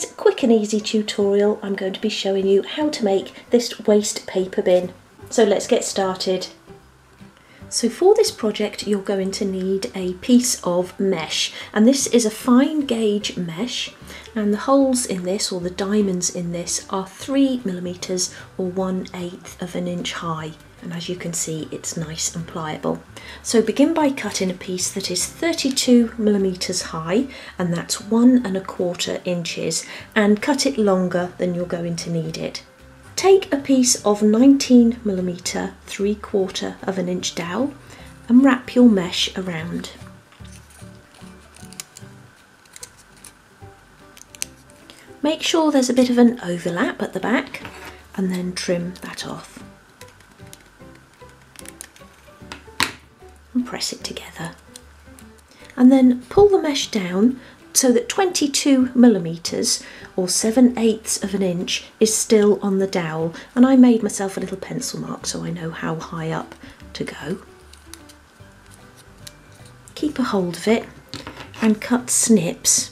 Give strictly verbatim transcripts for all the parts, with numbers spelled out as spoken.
today's quick and easy tutorial I'm going to be showing you how to make this waste paper bin. So let's get started. So for this project you're going to need a piece of mesh, and this is a fine gauge mesh, and the holes in this, or the diamonds in this, are three millimeters or one eighth of an inch high, and as you can see it's nice and pliable. So begin by cutting a piece that is thirty-two millimeters high, and that's one and a quarter inches, and cut it longer than you're going to need it. Take a piece of nineteen millimeter, three quarter of an inch dowel, and wrap your mesh around. Make sure there's a bit of an overlap at the back, and then trim that off. And press it together. And then pull the mesh down so that twenty-two millimetres or seven eighths of an inch is still on the dowel, and I made myself a little pencil mark so I know how high up to go. Keep a hold of it and cut snips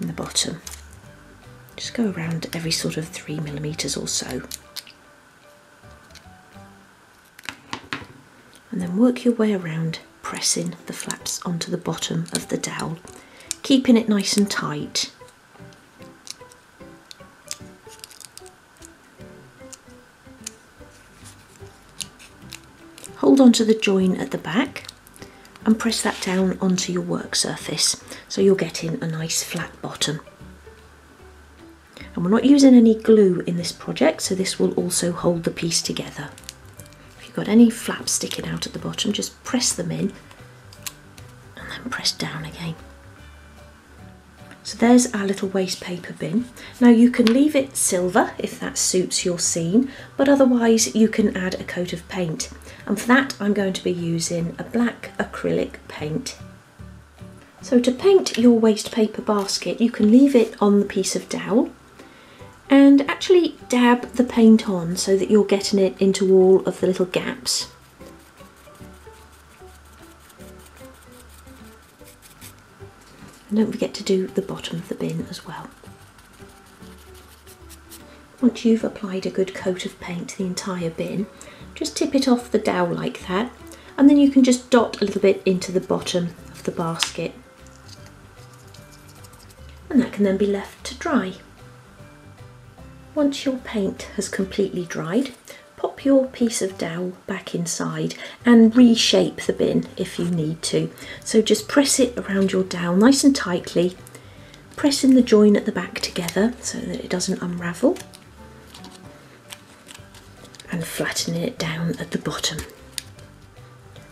in the bottom. Just go around every sort of three millimetres or so. And then work your way around, pressing the flaps onto the bottom of the dowel, keeping it nice and tight. Hold on to the join at the back and press that down onto your work surface so you're getting a nice flat bottom. And we're not using any glue in this project, so this will also hold the piece together. If you've got any flaps sticking out at the bottom, just press them in and then press down again. So there's our little waste paper bin. Now you can leave it silver if that suits your scene, but otherwise you can add a coat of paint. And for that I'm going to be using a black acrylic paint. So to paint your waste paper basket, you can leave it on the piece of dowel and actually dab the paint on so that you're getting it into all of the little gaps. Don't forget to do the bottom of the bin as well. Once you've applied a good coat of paint to the entire bin, just tip it off the dowel like that, and then you can just dot a little bit into the bottom of the basket, and that can then be left to dry. Once your paint has completely dried, pop your piece of dowel back inside and reshape the bin if you need to. So just press it around your dowel nice and tightly, pressing the join at the back together so that it doesn't unravel, and flattening it down at the bottom.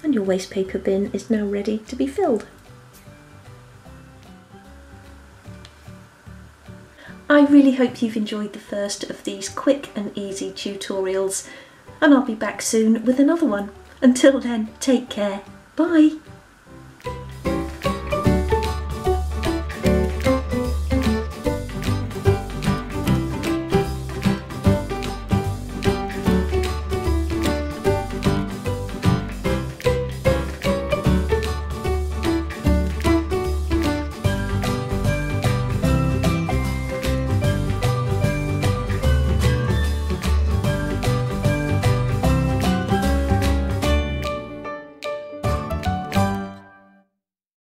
And your waste paper bin is now ready to be filled. I really hope you've enjoyed the first of these quick and easy tutorials, and I'll be back soon with another one. Until then, take care. Bye!